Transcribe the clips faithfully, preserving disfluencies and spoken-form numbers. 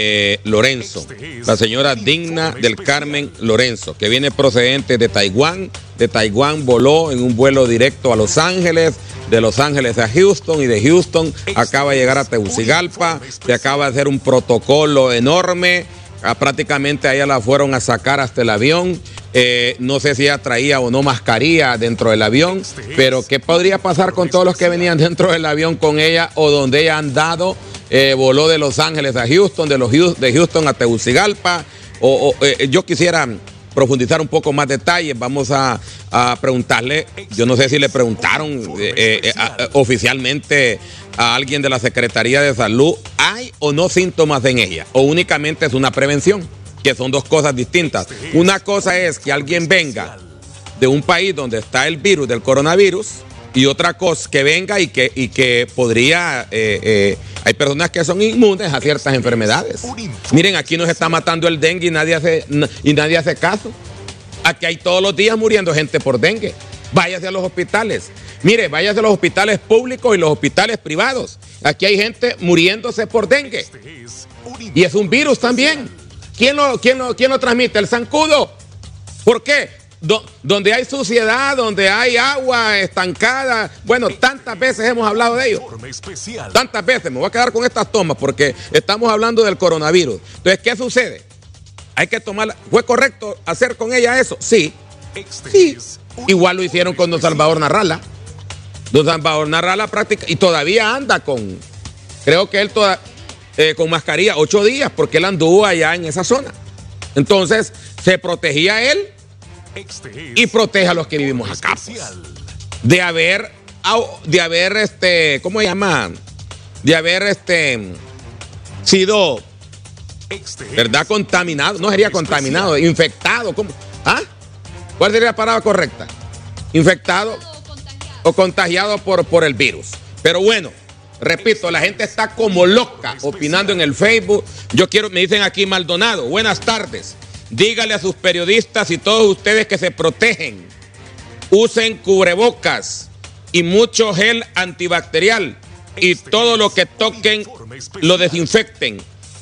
eh, Lorenzo, la señora Digna del Carmen Lorenzo, que viene procedente de Taiwán. De Taiwán voló en un vuelo directo a Los Ángeles, de Los Ángeles a Houston, y de Houston acaba de llegar a Tegucigalpa. Se acaba de hacer un protocolo enorme. Ah, prácticamente a ella la fueron a sacar hasta el avión. Eh, no sé si ella traía o no mascarilla dentro del avión, pero ¿qué podría pasar con todos los que venían dentro del avión con ella o donde ella ha andado? Eh, voló de Los Ángeles a Houston, de, los, de Houston a Tegucigalpa. O, o, eh, yo quisiera profundizar un poco más detalles. Vamos a, a preguntarle, yo no sé si le preguntaron eh, eh, a, oficialmente a alguien de la Secretaría de Salud, ¿hay o no síntomas en ella? ¿O únicamente es una prevención? Que son dos cosas distintas. Una cosa es que alguien venga de un país donde está el virus del coronavirus, y otra cosa que venga y que, y que podría... Eh, eh, hay personas que son inmunes a ciertas enfermedades. Miren, aquí nos está matando el dengue y nadie hace, y nadie hace caso. Aquí hay todos los días muriendo gente por dengue. Váyase a los hospitales. Mire, váyase a los hospitales públicos y los hospitales privados. Aquí hay gente muriéndose por dengue. Y es un virus también. ¿Quién lo, quién lo, quién lo transmite? El zancudo. ¿Por qué? Do, donde hay suciedad, donde hay agua estancada. Bueno, tantas veces hemos hablado de ello. Tantas veces. Me voy a quedar con estas tomas porque estamos hablando del coronavirus. Entonces, ¿qué sucede? Hay que tomar... ¿Fue correcto hacer con ella eso? Sí. Sí. Igual lo hicieron con don Salvador Narrala. Don Salvador Narrala practica y todavía anda con, creo que él toda, eh, con mascarilla ocho días porque él anduvo allá en esa zona. Entonces se protegía él y protege a los que vivimos acá, pues, de haber, de haber, este, ¿cómo se llama? De haber, este, sido, ¿verdad? Contaminado, no sería contaminado, infectado, ¿cómo? ¿Ah? ¿Cuál sería la palabra correcta? Infectado o contagiado por, por el virus. Pero bueno, repito, la gente está como loca opinando en el Facebook. Yo quiero, me dicen aquí Maldonado, buenas tardes. Dígale a sus periodistas y todos ustedes que se protegen. Usen cubrebocas y mucho gel antibacterial. Y todo lo que toquen lo desinfecten.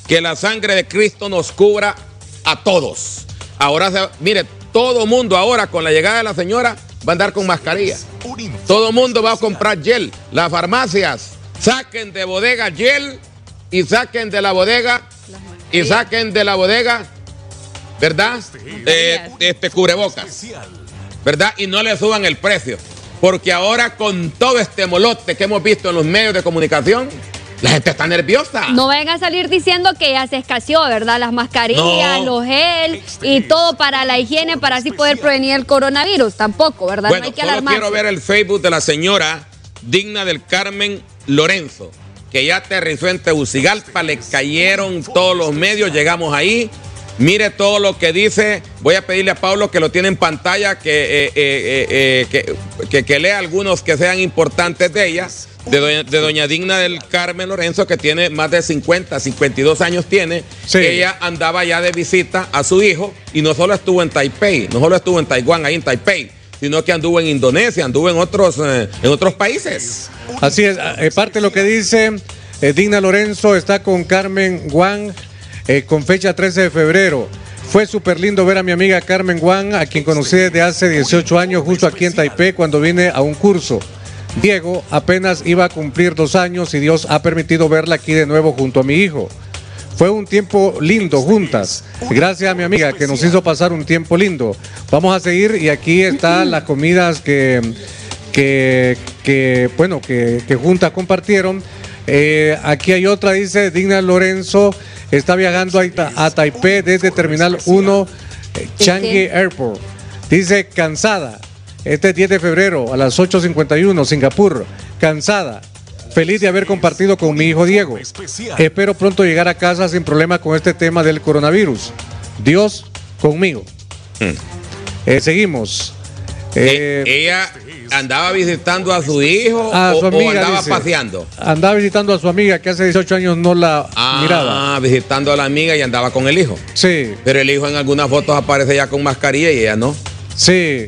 Que la sangre de Cristo nos cubra a todos. Ahora, se, mire, todo mundo ahora con la llegada de la señora va a andar con mascarilla. Todo mundo va a comprar gel. Las farmacias saquen de bodega gel y saquen de la bodega y saquen de la bodega, ¿verdad? Eh, este cubrebocas, ¿verdad? Y no le suban el precio, porque ahora con todo este molote que hemos visto en los medios de comunicación, la gente está nerviosa. No vayan a salir diciendo que ya se escaseó, ¿verdad? Las mascarillas, no, los gel y todo para la higiene, para así poder prevenir el coronavirus. Tampoco, ¿verdad? Bueno, no hay que alarmarse. Quiero ver el Facebook de la señora Digna del Carmen Lorenzo, que ya aterrizó en Tegucigalpa, le cayeron todos los medios, llegamos ahí. Mire todo lo que dice. Voy a pedirle a Pablo que lo tiene en pantalla, que, eh, eh, eh, que, que, que lea algunos que sean importantes de ella, de doña, de doña Digna del Carmen Lorenzo, que tiene más de cincuenta, cincuenta y dos años tiene. Sí. Ella andaba ya de visita a su hijo y no solo estuvo en Taipei, no solo estuvo en Taiwán, ahí en Taipei, sino que anduvo en Indonesia, anduvo en otros, eh, en otros países. Así es, parte de lo que dice eh, Digna Lorenzo está con Carmen Wang. Eh, con fecha trece de febrero. Fue súper lindo ver a mi amiga Carmen Wang, a quien conocí desde hace dieciocho años, justo aquí en Taipei, cuando vine a un curso. Diego apenas iba a cumplir dos años y Dios ha permitido verla aquí de nuevo junto a mi hijo. Fue un tiempo lindo juntas. Gracias a mi amiga que nos hizo pasar un tiempo lindo. Vamos a seguir y aquí están las comidas que, que, que, bueno, que, que juntas compartieron. Eh, aquí hay otra, dice Digna Lorenzo, está viajando a, Ita a Taipei desde Terminal uno, eh, Changi Airport. Dice, cansada, este diez de febrero a las ocho cincuenta y uno, Singapur, cansada, feliz de haber compartido con mi hijo Diego. Espero pronto llegar a casa sin problema con este tema del coronavirus. Dios conmigo. Mm. Eh, seguimos. Eh, ella andaba visitando a su hijo a su amiga, o andaba dice, paseando. Andaba visitando a su amiga que hace dieciocho años no la ah, miraba. Ah, visitando a la amiga y andaba con el hijo. Sí. Pero el hijo en algunas fotos aparece ya con mascarilla y ella no. Sí.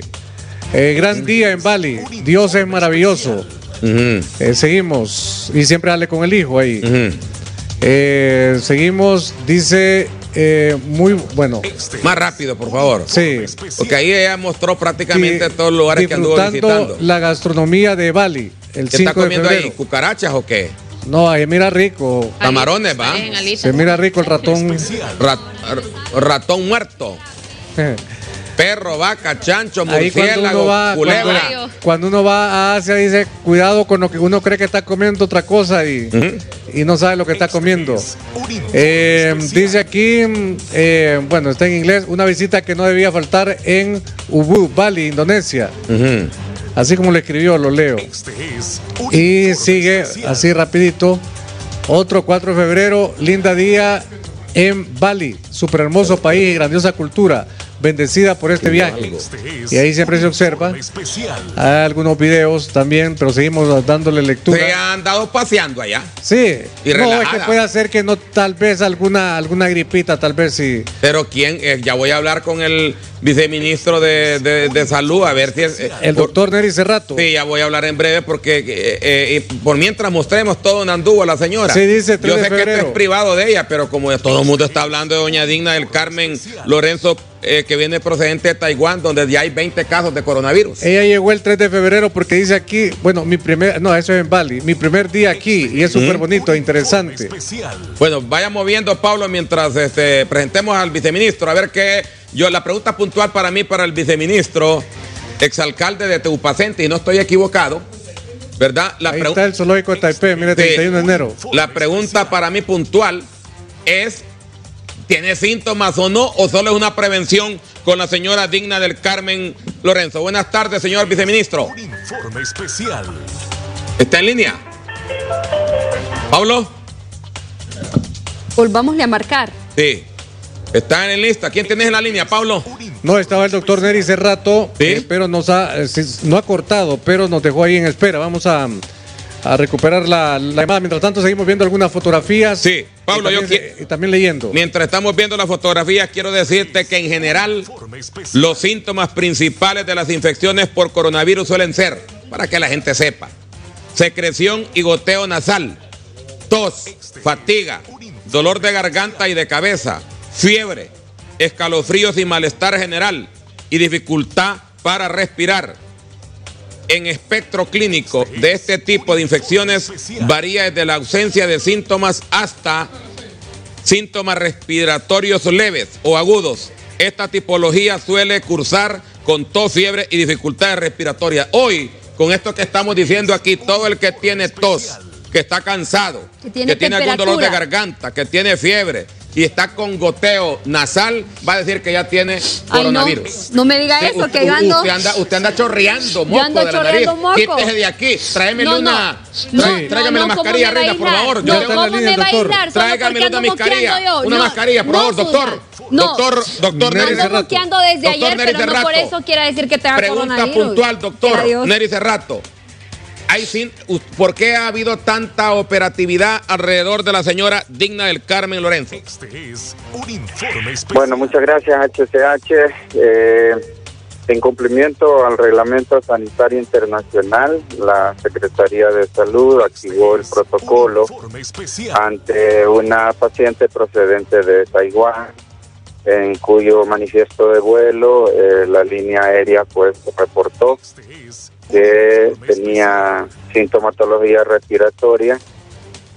Eh, gran día en Bali. Dios es maravilloso. Uh-huh. eh, seguimos. Y siempre dale con el hijo ahí. Uh-huh. Eh, seguimos, dice, eh, muy bueno. Más rápido, por favor. Sí. Porque ahí ella mostró prácticamente sí, todos los lugares que anduvo visitando. La gastronomía de Bali. El ¿Qué está comiendo ahí? ¿Cucarachas o qué? No, ahí mira rico. Camarones, va. Se mira rico el ratón. Rat, ratón muerto. Perro, vaca, chancho, murciélago, va, culebra. Cuando, cuando uno va a Asia dice, cuidado con lo que uno cree que está comiendo otra cosa y, uh-huh. y no sabe lo que está comiendo. Eh, dice aquí, eh, bueno, está en inglés, una visita que no debía faltar en Ubud, Bali, Indonesia. Uh-huh. Así como lo escribió, lo leo. Y sigue así rapidito. Otro cuatro de febrero, linda día en Bali, súper hermoso país y grandiosa cultura. Bendecida por este viaje. Y ahí siempre se observa. Hay algunos videos también, pero seguimos dándole lectura. ¿Se han dado paseando allá? Sí. Y no, relajada. Es que puede hacer que no, tal vez alguna alguna gripita, tal vez sí. Pero quién, eh, ya voy a hablar con el viceministro de, de, de salud, a ver si es... Eh, el por, doctor Nery Cerrato. Sí, ya voy a hablar en breve porque eh, eh, por mientras mostremos todo en Anduvo a la señora. Sí, dice tres Yo sé de que esto es privado de ella, pero como todo el mundo está hablando de doña Digna del Carmen Lorenzo, Eh, que viene procedente de Taiwán, donde ya hay veinte casos de coronavirus. Ella llegó el tres de febrero porque dice aquí, bueno, mi primer, no, eso es en Bali, mi primer día aquí, y es súper mm. bonito, interesante. Bueno, vaya moviendo, Pablo, mientras este, presentemos al viceministro, a ver qué, yo, la pregunta puntual para mí, para el viceministro, exalcalde de Teupacente, y no estoy equivocado, ¿verdad? La Ahí está el zoológico de Taipei, mire, treinta y uno de enero. La pregunta para mí puntual es... ¿Tiene síntomas o no? ¿O solo es una prevención con la señora Digna del Carmen Lorenzo? Buenas tardes, señor viceministro. Un informe especial. ¿Está en línea? ¿Pablo? Volvámosle a marcar. Sí. Está en lista. ¿Quién tenés en la línea, Pablo? No, estaba el doctor Nery hace rato, ¿sí? eh, pero nos ha, eh, no ha cortado, pero nos dejó ahí en espera. Vamos a... a recuperar la, la llamada. Mientras tanto seguimos viendo algunas fotografías. Sí, Pablo, y también, yo quiero, y también leyendo. Mientras estamos viendo las fotografías, quiero decirte que en general los síntomas principales de las infecciones por coronavirus suelen ser, para que la gente sepa, secreción y goteo nasal, tos, fatiga, dolor de garganta y de cabeza, fiebre, escalofríos y malestar general y dificultad para respirar. En espectro clínico de este tipo de infecciones varía desde la ausencia de síntomas hasta síntomas respiratorios leves o agudos. Esta tipología suele cursar con tos, fiebre y dificultades respiratorias. Hoy, con esto que estamos diciendo aquí, todo el que tiene tos, que está cansado, que tiene, que tiene algún dolor de garganta, que tiene fiebre y está con goteo nasal, va a decir que ya tiene coronavirus. Ay, no, no me diga eso, que yo ando... Usted anda, usted anda chorreando moco, yo ando de la nariz. Moco. Quítese de aquí, tráemele no, una... No, tra no, tráigame no, la mascarilla, Rita, por favor. No, yo ¿cómo me línea, va a aislar? Tráigame una mascarilla, yo. una no, mascarilla, por no, favor, doctor. No, doctor, doctor Nery Cerrato. Ando desde doctor ayer, Nery pero Cerrato. No por eso quiere decir que te haga coronavirus. Pregunta puntual, doctor Nery Cerrato. ¿Por qué ha habido tanta operatividad alrededor de la señora Digna del Carmen Lorenzo? Bueno, muchas gracias, H C H. Eh, en cumplimiento al Reglamento Sanitario Internacional, la Secretaría de Salud activó el protocolo ante una paciente procedente de Taiwán, en cuyo manifiesto de vuelo eh, la línea aérea pues reportó que tenía sintomatología respiratoria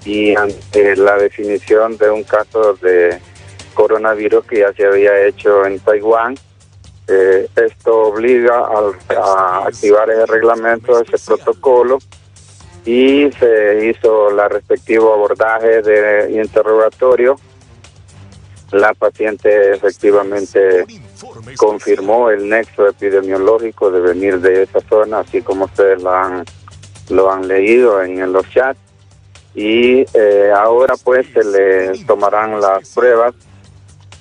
y ante la definición de un caso de coronavirus que ya se había hecho en Taiwán, eh, esto obliga a, a activar ese reglamento, ese protocolo, y se hizo el respectivo abordaje de interrogatorio. La paciente efectivamente confirmó el nexo epidemiológico de venir de esa zona, así como ustedes lo han, lo han leído en, en los chats. Y eh, ahora pues se le tomarán las pruebas,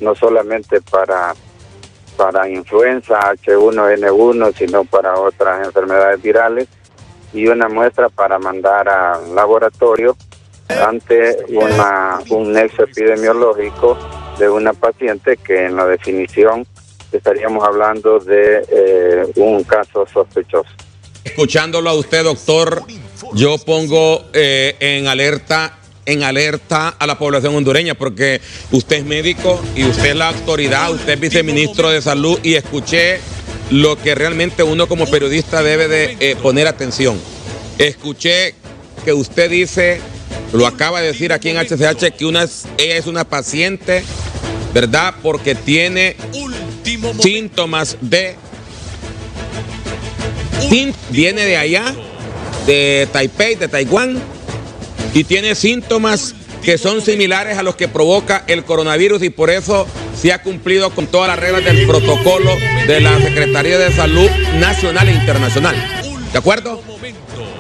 no solamente para, para influenza H uno N uno, sino para otras enfermedades virales, y una muestra para mandar al laboratorio ante una, un nexo epidemiológico de una paciente que en la definición estaríamos hablando de eh, un caso sospechoso. Escuchándolo a usted, doctor, yo pongo eh, en alerta en alerta a la población hondureña, porque usted es médico y usted es la autoridad, usted es viceministro de salud, y escuché lo que realmente uno como periodista debe de eh, poner atención. Escuché que usted dice, lo acaba de decir aquí en H C H, que una, ella es una paciente, ¿verdad? Porque tiene síntomas de... Viene de allá, de Taipei, de Taiwán, y tiene síntomas que son similares a los que provoca el coronavirus, y por eso se ha cumplido con todas las reglas del protocolo de la Secretaría de Salud Nacional e Internacional. ¿De acuerdo?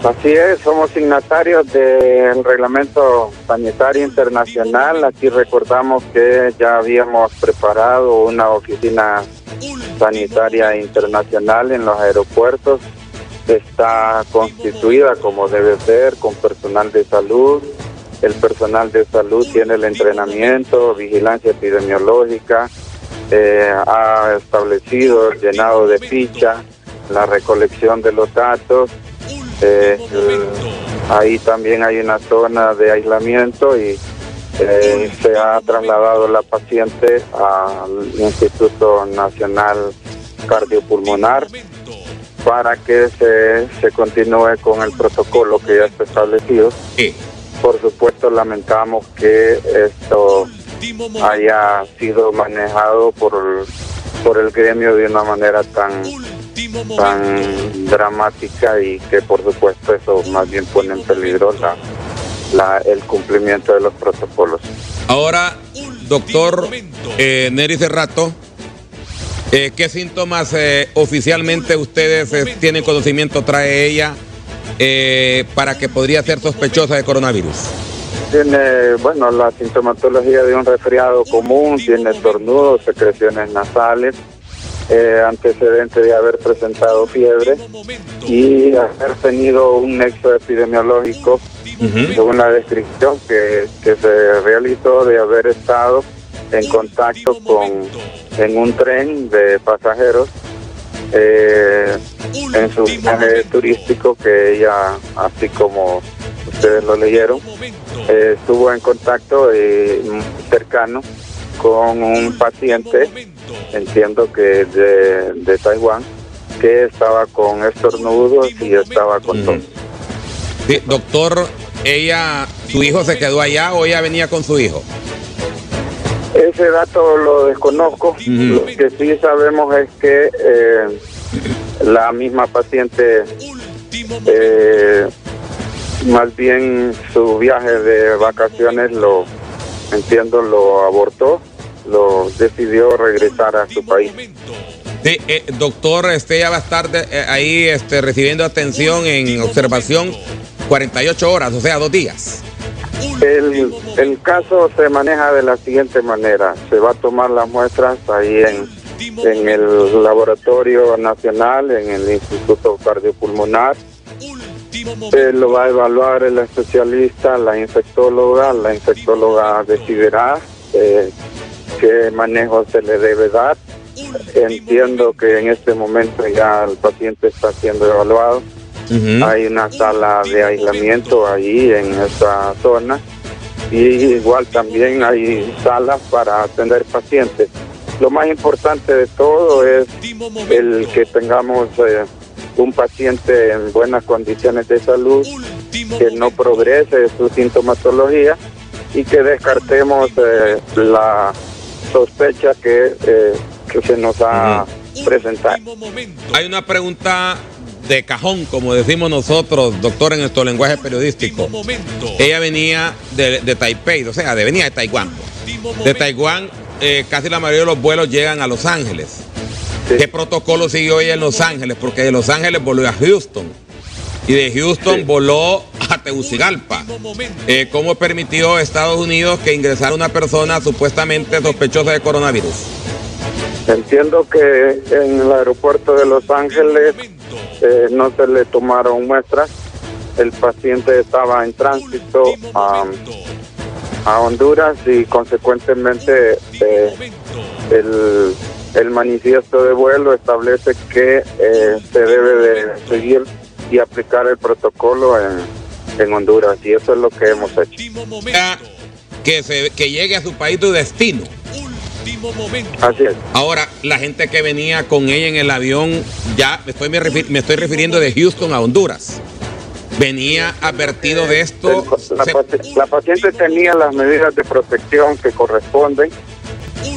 Así es, somos signatarios del reglamento sanitario internacional. Aquí recordamos que ya habíamos preparado una oficina sanitaria internacional en los aeropuertos. Está constituida como debe ser, con personal de salud. El personal de salud tiene el entrenamiento, vigilancia epidemiológica, eh, ha establecido el llenado de ficha, la recolección de los datos. Eh, eh, ahí también hay una zona de aislamiento y eh, se ha trasladado la paciente al Instituto Nacional Cardiopulmonar para que se, se continúe con el protocolo que ya está establecido. Por supuesto, lamentamos que esto haya sido manejado por, por el gremio de una manera tan... tan dramática, y que por supuesto eso más bien pone en peligro la, la, el cumplimiento de los protocolos. Ahora, doctor eh, Nery Cerrato, eh, ¿qué síntomas eh, oficialmente ustedes eh, tienen conocimiento trae ella eh, para que podría ser sospechosa de coronavirus? Tiene, bueno, la sintomatología de un resfriado común, tiene estornudos, secreciones nasales, Eh, antecedente de haber presentado fiebre y haber tenido un nexo epidemiológico, uh-huh, según la descripción que, que se realizó, de haber estado en contacto con en un tren de pasajeros eh, en su viaje turístico, que ella, así como ustedes lo leyeron, eh, estuvo en contacto eh, cercano con un paciente, entiendo que de, de Taiwán, que estaba con estornudos y estaba con tos. Sí, doctor, ¿ella, su hijo se quedó allá o ella venía con su hijo? Ese dato lo desconozco. Mm. Lo que sí sabemos es que eh, la misma paciente, eh, más bien su viaje de vacaciones lo... entiendo, lo abortó, lo decidió regresar a su país. Sí, eh, doctor, este, ya va a estar de, eh, ahí este, recibiendo atención en observación cuarenta y ocho horas, o sea, dos días. El, el caso se maneja de la siguiente manera. Se va a tomar las muestras ahí en, en el Laboratorio Nacional, en el Instituto Cardiopulmonar. Se lo va a evaluar el especialista, la infectóloga. La infectóloga decidirá eh, qué manejo se le debe dar. Entiendo que en este momento ya el paciente está siendo evaluado. Uh-huh. Hay una sala de aislamiento ahí en esta zona. Y igual también hay salas para atender pacientes. Lo más importante de todo es el que tengamos... Eh, un paciente en buenas condiciones de salud, que no progrese su sintomatología y que descartemos eh, la sospecha que, eh, que se nos ha presentado. Hay una pregunta de cajón, como decimos nosotros, doctor, en nuestro lenguaje periodístico. Ella venía de, de Taipei, o sea, de, venía de Taiwán. De Taiwán eh, casi la mayoría de los vuelos llegan a Los Ángeles. ¿Qué protocolo siguió ella en Los Ángeles? Porque de Los Ángeles voló a Houston y de Houston voló a Tegucigalpa. Eh, ¿Cómo permitió Estados Unidos que ingresara una persona supuestamente sospechosa de coronavirus? Entiendo que en el aeropuerto de Los Ángeles eh, no se le tomaron muestras. El paciente estaba en tránsito a, a Honduras y consecuentemente eh, el... El manifiesto de vuelo establece que eh, se debe de seguir y aplicar el protocolo en, en Honduras, y eso es lo que hemos hecho. Que, se, que llegue a su país de destino. Último momento. Así es. Ahora, la gente que venía con ella en el avión, ya estoy, me, refi me estoy refiriendo de Houston a Honduras, venía advertido de esto. La, se... la paciente tenía las medidas de protección que corresponden,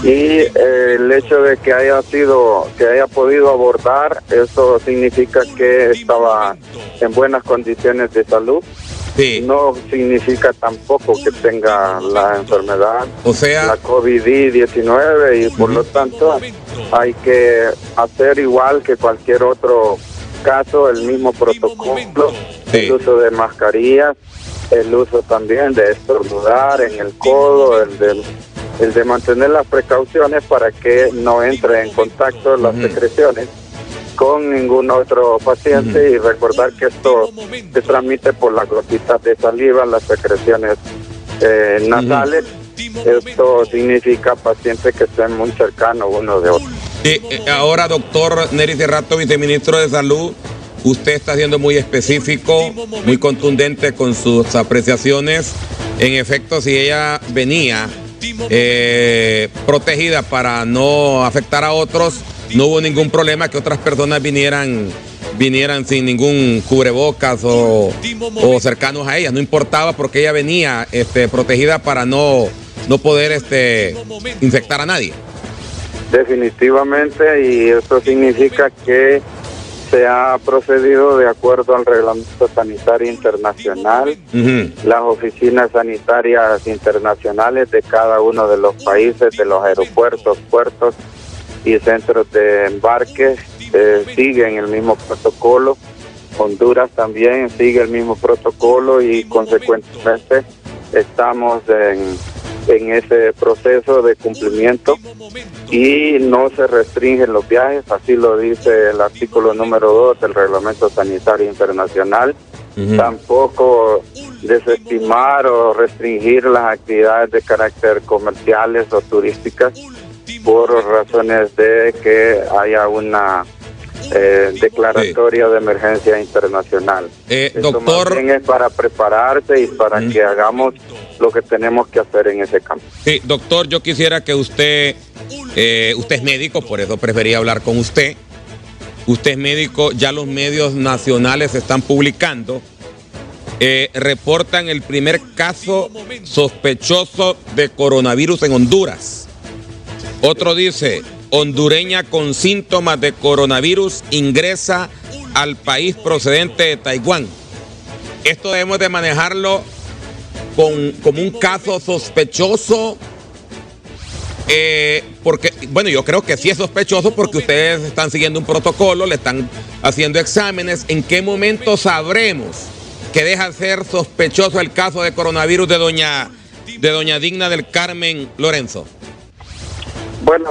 y eh, el hecho de que haya sido, que haya podido abordar, eso significa que estaba en buenas condiciones de salud. Sí. No significa tampoco que tenga la enfermedad, o sea, la COVID diecinueve, y por uh-huh. lo tanto hay que hacer igual que cualquier otro caso, el mismo protocolo, sí. el uso de mascarillas, el uso también de estornudar en el codo, el de, el de mantener las precauciones para que no entre en contacto las uh-huh. secreciones con ningún otro paciente, uh-huh. y recordar que esto se transmite por las gotitas de saliva, las secreciones eh, nasales. Uh-huh. Esto significa pacientes que estén muy cercanos uno de otro. Sí, ahora, doctor Nery Cerrato, viceministro de Salud, usted está siendo muy específico, muy contundente con sus apreciaciones. En efecto, si ella venía eh, protegida para no afectar a otros, no hubo ningún problema que otras personas vinieran vinieran sin ningún cubrebocas o, o cercanos a ellas. No importaba porque ella venía este, protegida para no, no poder este, infectar a nadie. Definitivamente, y eso significa que se ha procedido de acuerdo al Reglamento Sanitario Internacional. Uh-huh. Las oficinas sanitarias internacionales de cada uno de los países, de los aeropuertos, puertos y centros de embarque eh, siguen el mismo protocolo. Honduras también sigue el mismo protocolo, y consecuentemente estamos en, en ese proceso de cumplimiento, y no se restringen los viajes, así lo dice el artículo número dos del Reglamento Sanitario Internacional. Uh-huh. Tampoco desestimar o restringir las actividades de carácter comerciales o turísticas, por razones de que haya una eh, declaratoria sí. de emergencia internacional. Eh, Esto doctor, más bien es para prepararse y para mm. que hagamos lo que tenemos que hacer en ese campo. Sí, doctor, yo quisiera que usted, eh, usted es médico, por eso prefería hablar con usted. Usted es médico, ya los medios nacionales están publicando, eh, reportan el primer caso sospechoso de coronavirus en Honduras. Otro dice, hondureña con síntomas de coronavirus ingresa al país procedente de Taiwán. Esto debemos de manejarlo con, como un caso sospechoso, eh, porque, bueno, yo creo que sí es sospechoso porque ustedes están siguiendo un protocolo, le están haciendo exámenes. ¿En qué momento sabremos que deja de ser sospechoso el caso de coronavirus de doña, de doña Digna del Carmen Lorenzo? Bueno,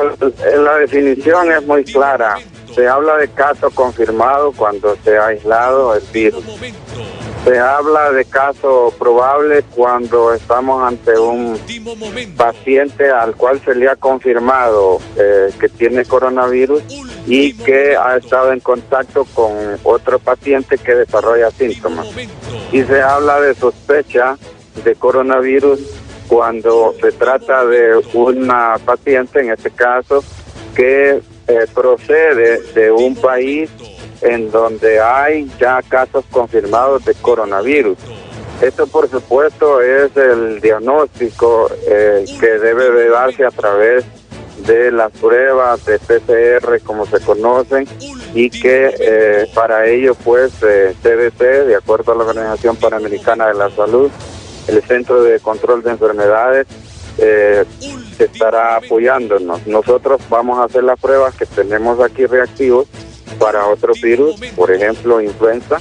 la definición es muy clara. Se habla de caso confirmado cuando se ha aislado el virus. Se habla de caso probable cuando estamos ante un paciente al cual se le ha confirmado eh, que tiene coronavirus y que ha estado en contacto con otro paciente que desarrolla síntomas. Y se habla de sospecha de coronavirus cuando se trata de una paciente, en este caso, que eh, procede de un país en donde hay ya casos confirmados de coronavirus. Esto, por supuesto, es el diagnóstico eh, que debe de darse a través de las pruebas de P C R, como se conocen, y que eh, para ello, pues, eh, C D C, de acuerdo a la Organización Panamericana de la Salud, el Centro de Control de Enfermedades eh, estará apoyándonos. Nosotros vamos a hacer las pruebas que tenemos aquí reactivos para otros virus, por ejemplo, influenza,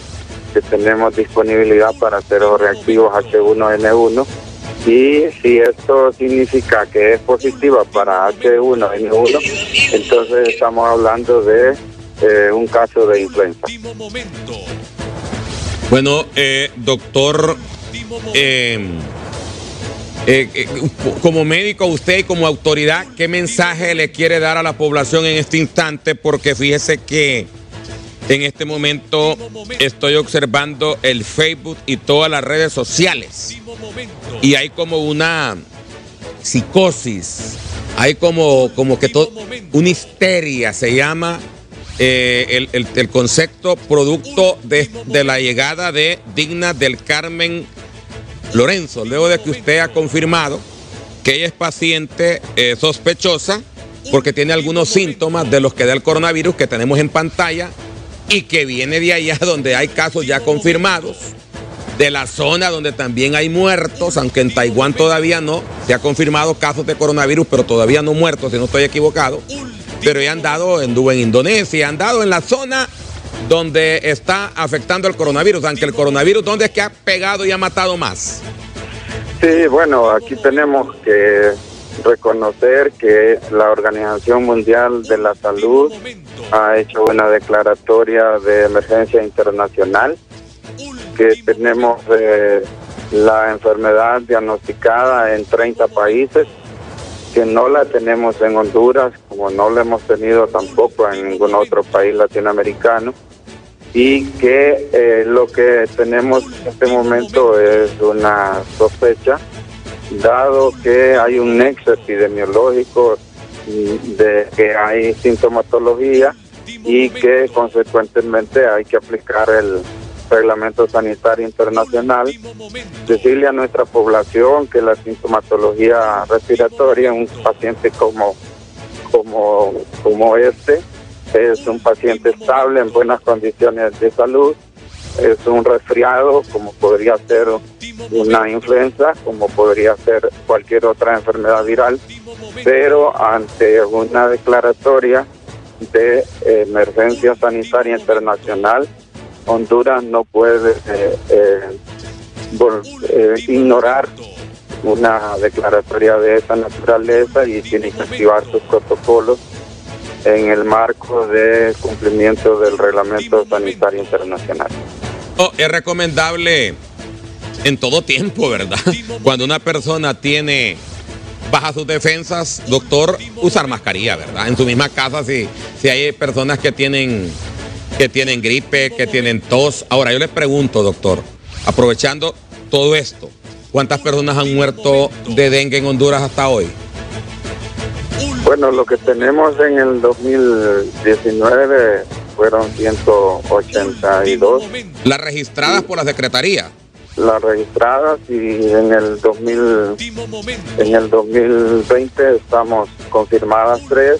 que tenemos disponibilidad para hacer los reactivos H uno N uno. Y si esto significa que es positiva para H uno N uno, entonces estamos hablando de eh, un caso de influenza. Bueno, eh, doctor... Eh, eh, eh, como médico usted y como autoridad, ¿qué mensaje le quiere dar a la población en este instante? Porque fíjese que En este momento estoy observando el Facebook y todas las redes sociales y hay como una psicosis, hay como, como que todo, una histeria se llama eh, el, el, el concepto producto de, de la llegada de Digna del Carmen Lorenzo, luego de que usted ha confirmado que ella es paciente eh, sospechosa porque tiene algunos síntomas de los que da el coronavirus que tenemos en pantalla y que viene de allá donde hay casos ya confirmados, de la zona donde también hay muertos, aunque en Taiwán todavía no, se ha confirmado casos de coronavirus, pero todavía no muertos, si no estoy equivocado, pero ya han dado en, en Indonesia, han dado en la zona donde está afectando el coronavirus, aunque el coronavirus, ¿dónde es que ha pegado y ha matado más? Sí, bueno, aquí tenemos que reconocer que la Organización Mundial de la Salud ha hecho una declaratoria de emergencia internacional, que tenemos eh, la enfermedad diagnosticada en treinta países, que no la tenemos en Honduras, como no la hemos tenido tampoco en ningún otro país latinoamericano, y que eh, lo que tenemos en este momento es una sospecha, dado que hay un nexo epidemiológico de que hay sintomatología y que consecuentemente hay que aplicar el reglamento sanitario internacional, decirle a nuestra población que la sintomatología respiratoria en un paciente como, como, como este es un paciente estable, en buenas condiciones de salud, es un resfriado como podría ser una influenza, como podría ser cualquier otra enfermedad viral, pero ante una declaratoria de emergencia sanitaria internacional, Honduras no puede eh, eh, vol- eh, ignorar una declaratoria de esa naturaleza y tiene que activar sus protocolos en el marco de cumplimiento del reglamento sanitario internacional. Oh, es recomendable en todo tiempo, ¿verdad? Cuando una persona tiene bajas sus defensas, doctor, usar mascarilla, ¿verdad? En su misma casa, si, si hay personas que tienen... que tienen gripe, que tienen tos. Ahora, yo les pregunto, doctor, aprovechando todo esto, ¿cuántas personas han muerto de dengue en Honduras hasta hoy? Bueno, lo que tenemos en el dos mil diecinueve fueron ciento ochenta y dos. ¿Las registradas por la Secretaría? Las registradas, y en el dos mil en el dos mil veinte estamos confirmadas tres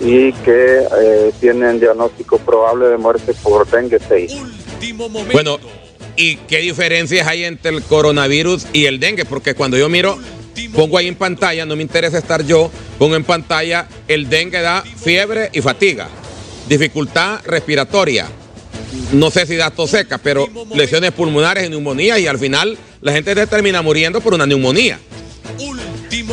y que eh, tienen diagnóstico probable de muerte por dengue seis. Bueno, ¿y qué diferencias hay entre el coronavirus y el dengue? Porque cuando yo miro, pongo ahí en pantalla, no me interesa estar yo, pongo en pantalla, el dengue da fiebre y fatiga, dificultad respiratoria. No sé si da tos seca, pero lesiones pulmonares, neumonía, y al final la gente se termina muriendo por una neumonía.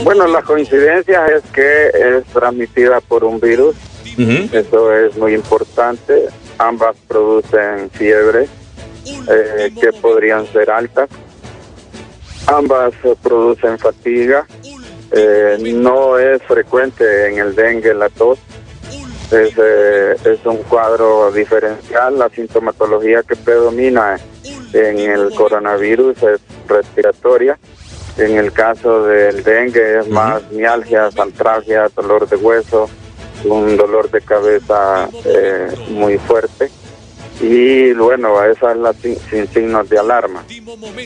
Bueno, la coincidencia es que es transmitida por un virus. Uh-huh. Eso es muy importante. Ambas producen fiebre, eh, que podrían ser altas. Ambas producen fatiga. Eh, no es frecuente en el dengue la tos. Es, eh, es un cuadro diferencial. La sintomatología que predomina en el coronavirus es respiratoria. En el caso del dengue es más mialgia, santralgia, dolor de hueso, un dolor de cabeza eh, muy fuerte. Y bueno, esa es la sin, sin signos de alarma.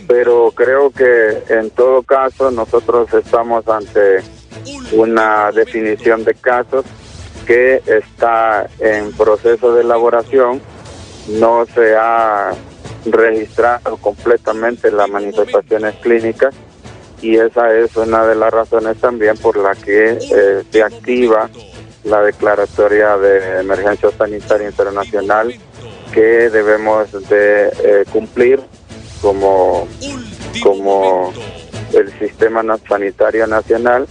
Pero creo que en todo caso nosotros estamos ante una definición de casos que está en proceso de elaboración. No se ha registrado completamente las manifestaciones clínicas y esa es una de las razones también por la que eh, se activa la declaratoria de emergencia sanitaria internacional que debemos de eh, cumplir como, como el sistema sanitario nacional,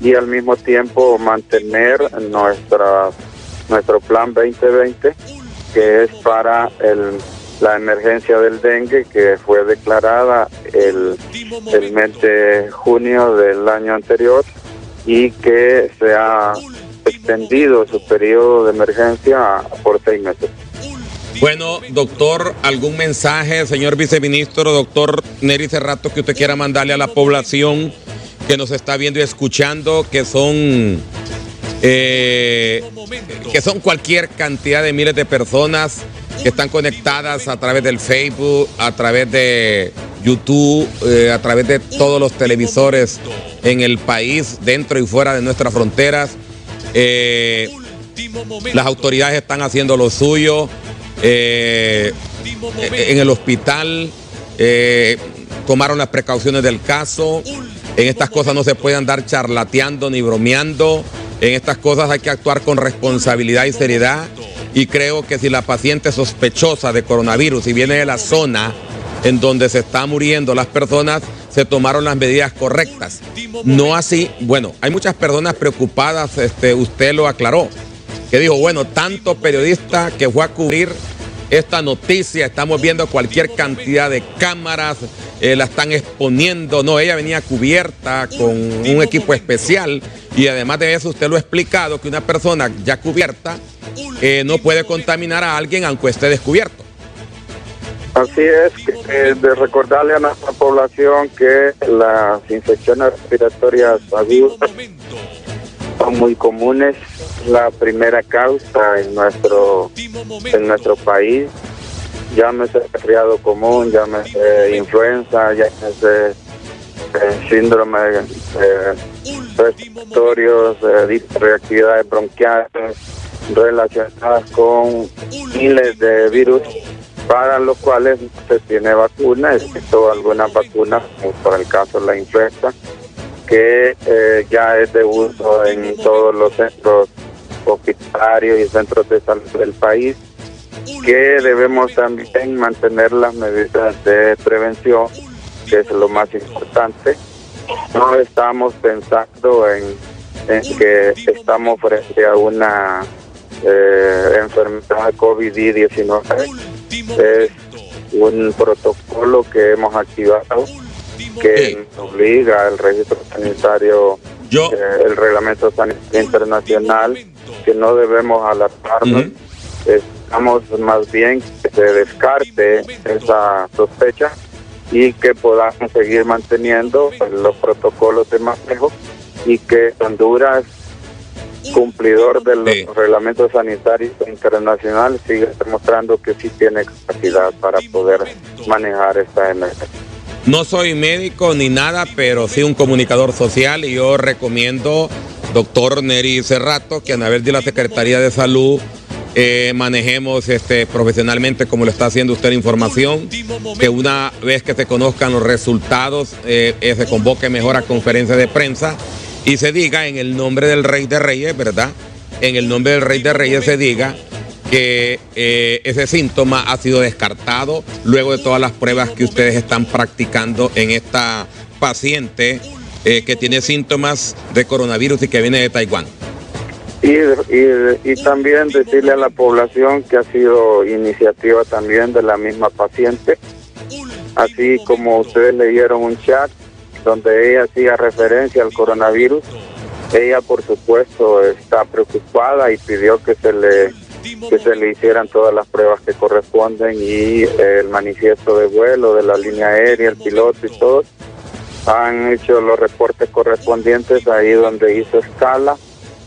y al mismo tiempo mantener nuestra nuestro plan veinte veinte, que es para el, la emergencia del dengue, que fue declarada el, el mes de junio del año anterior y que se ha extendido su periodo de emergencia por seis meses. Bueno, doctor, ¿algún mensaje, señor viceministro, doctor Nery Cerrato, que usted quiera mandarle a la población que nos está viendo y escuchando, que son, eh, que son cualquier cantidad de miles de personas que están conectadas a través del Facebook, a través de YouTube, eh, a través de todos los televisores en el país, dentro y fuera de nuestras fronteras? Eh, las autoridades están haciendo lo suyo. Eh, en el hospital eh, tomaron las precauciones del caso. En estas cosas no se puede andar charlateando ni bromeando. En estas cosas hay que actuar con responsabilidad y seriedad, y creo que si la paciente es sospechosa de coronavirus y viene de la zona en donde se están muriendo las personas, se tomaron las medidas correctas. No así, bueno, hay muchas personas preocupadas, este, usted lo aclaró, que dijo, bueno, tanto periodista que fue a cubrir esta noticia, estamos viendo cualquier cantidad de cámaras, eh, la están exponiendo. No, ella venía cubierta con un equipo especial, y además de eso usted lo ha explicado, que una persona ya cubierta eh, no puede contaminar a alguien aunque esté descubierto. Así es, eh, de recordarle a nuestra población que las infecciones respiratorias agudas son muy comunes. La primera causa en nuestro en nuestro país, llámese resfriado común, llámese influenza, llámese eh, síndrome eh, respiratorios, eh, reactividades bronquiales relacionadas con miles de virus para los cuales se tiene vacuna, excepto algunas vacunas, como por el caso de la influenza, que eh, ya es de uso en todos los centros hospitalarios y centros de salud del país, que debemos también mantener las medidas de prevención, que es lo más importante. No estamos pensando en, en que estamos frente a una eh, enfermedad COVID diecinueve, es un protocolo que hemos activado, que nos obliga el registro sanitario, Yo, eh, el reglamento sanitario internacional, que no debemos alarmarnos. Uh-huh. Estamos más bien que se descarte esa sospecha y que podamos seguir manteniendo los protocolos de manejo, y que Honduras, cumplidor de los sí. reglamentos sanitarios internacionales, sigue demostrando que sí tiene capacidad para poder manejar esta emergencia. No soy médico ni nada, pero sí un comunicador social, y yo recomiendo, doctor Nery Cerrato, que a nivel de la Secretaría de Salud eh, manejemos este, profesionalmente, como lo está haciendo usted, la información, que una vez que se conozcan los resultados eh, eh, se convoque mejor a conferencia de prensa y se diga, en el nombre del Rey de Reyes, ¿verdad? En el nombre del Rey de Reyes se diga que eh, ese síntoma ha sido descartado luego de todas las pruebas que ustedes están practicando en esta paciente eh, que tiene síntomas de coronavirus y que viene de Taiwán. Y, y, y también decirle a la población que ha sido iniciativa también de la misma paciente, así como ustedes leyeron un chat donde ella hacía referencia al coronavirus. Ella, por supuesto, está preocupada y pidió que se le que se le hicieran todas las pruebas que corresponden, y el manifiesto de vuelo de la línea aérea, el piloto y todos han hecho los reportes correspondientes ahí donde hizo escala,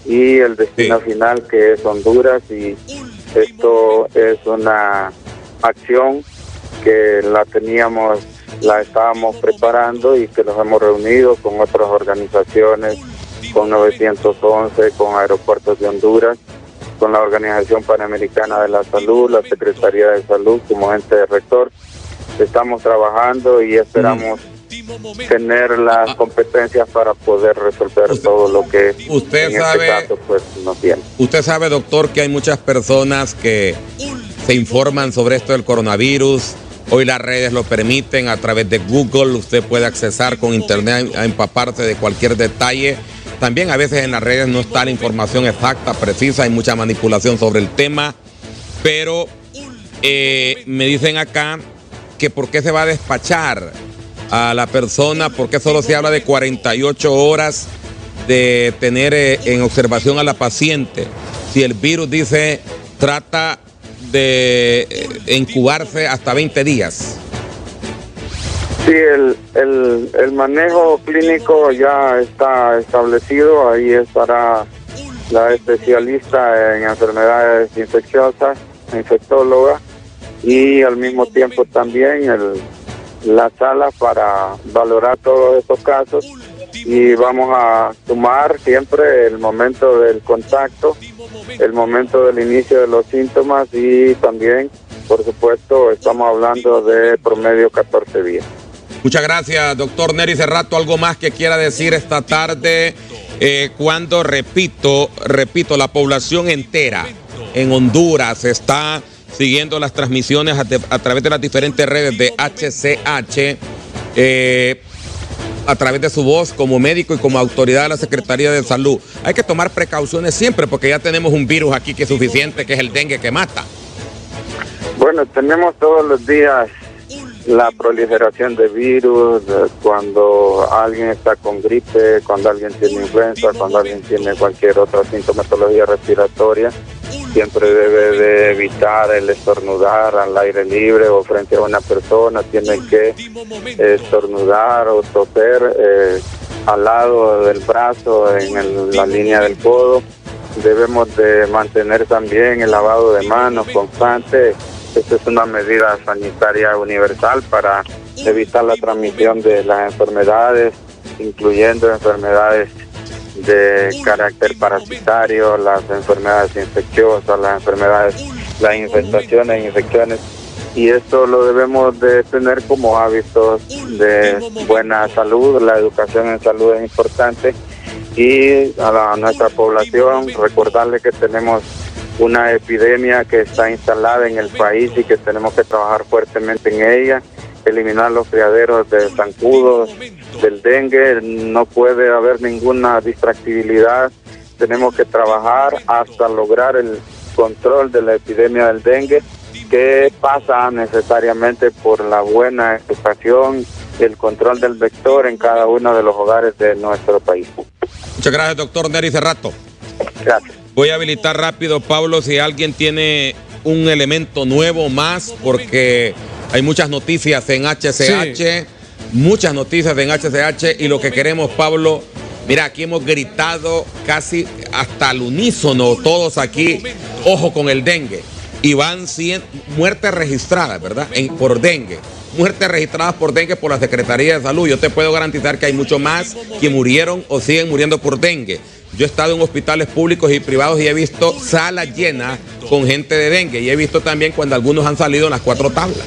y el destino sí. final, que es Honduras, y esto es una acción que la teníamos, la estábamos preparando, y que nos hemos reunido con otras organizaciones, con nueve once, con Aeropuertos de Honduras, con la Organización Panamericana de la Salud, la Secretaría de Salud como ente de rector. Estamos trabajando y esperamos mm. tener las ah. competencias para poder resolver usted, todo lo que usted en sabe, este caso pues, no tiene. Usted sabe, doctor, que hay muchas personas que se informan sobre esto del coronavirus. Hoy las redes lo permiten, a través de Google usted puede accesar con internet a empaparse de cualquier detalle. También a veces en las redes no está la información exacta, precisa, hay mucha manipulación sobre el tema, pero eh, me dicen acá que por qué se va a despachar a la persona, por qué solo se habla de cuarenta y ocho horas de tener eh, en observación a la paciente. Si el virus dice trata de incubarse hasta veinte días. Sí, el, el, el manejo clínico ya está establecido, ahí estará la especialista en enfermedades infecciosas, infectóloga, y al mismo tiempo también el, la sala para valorar todos estos casos, y vamos a tomar siempre el momento del contacto, el momento del inicio de los síntomas y también, por supuesto, estamos hablando de promedio catorce días. Muchas gracias, doctor Nery Cerrato. ¿Algo más que quiera decir esta tarde? Eh, cuando, repito, repito, la población entera en Honduras está siguiendo las transmisiones a, te, a través de las diferentes redes de H C H, eh, a través de su voz como médico y como autoridad de la Secretaría de Salud. Hay que tomar precauciones siempre porque ya tenemos un virus aquí que es suficiente, que es el dengue, que mata. Bueno, tenemos todos los días la proliferación de virus, cuando alguien está con gripe, cuando alguien tiene influenza, cuando alguien tiene cualquier otra sintomatología respiratoria, siempre debe de evitar el estornudar al aire libre o frente a una persona, tienen que estornudar o toser eh, al lado del brazo, en el, la línea del codo. Debemos de mantener también el lavado de manos constante. Esta es una medida sanitaria universal para evitar la transmisión de las enfermedades, incluyendo enfermedades de carácter parasitario, las enfermedades infecciosas, las enfermedades, las infestaciones, infecciones. Y esto lo debemos de tener como hábitos de buena salud. La educación en salud es importante. Y a, la, a nuestra población, recordarle que tenemos una epidemia que está instalada en el país y que tenemos que trabajar fuertemente en ella, eliminar los criaderos de zancudos, del dengue, no puede haber ninguna distractibilidad, tenemos que trabajar hasta lograr el control de la epidemia del dengue, que pasa necesariamente por la buena educación, el control del vector en cada uno de los hogares de nuestro país. Muchas gracias, doctor Nery Cerrato. Gracias. Voy a habilitar rápido, Pablo, si alguien tiene un elemento nuevo más, porque hay muchas noticias en H C H, sí. muchas noticias en H C H, y lo que queremos, Pablo, mira, aquí hemos gritado casi hasta al unísono, todos aquí, ojo con el dengue, y van cien muertes registradas, ¿verdad?, en, por dengue. Muertes registradas por dengue por la Secretaría de Salud. Yo te puedo garantizar que hay mucho más que murieron o siguen muriendo por dengue. Yo he estado en hospitales públicos y privados y he visto salas llenas con gente de dengue. Y he visto también cuando algunos han salido en las cuatro tablas.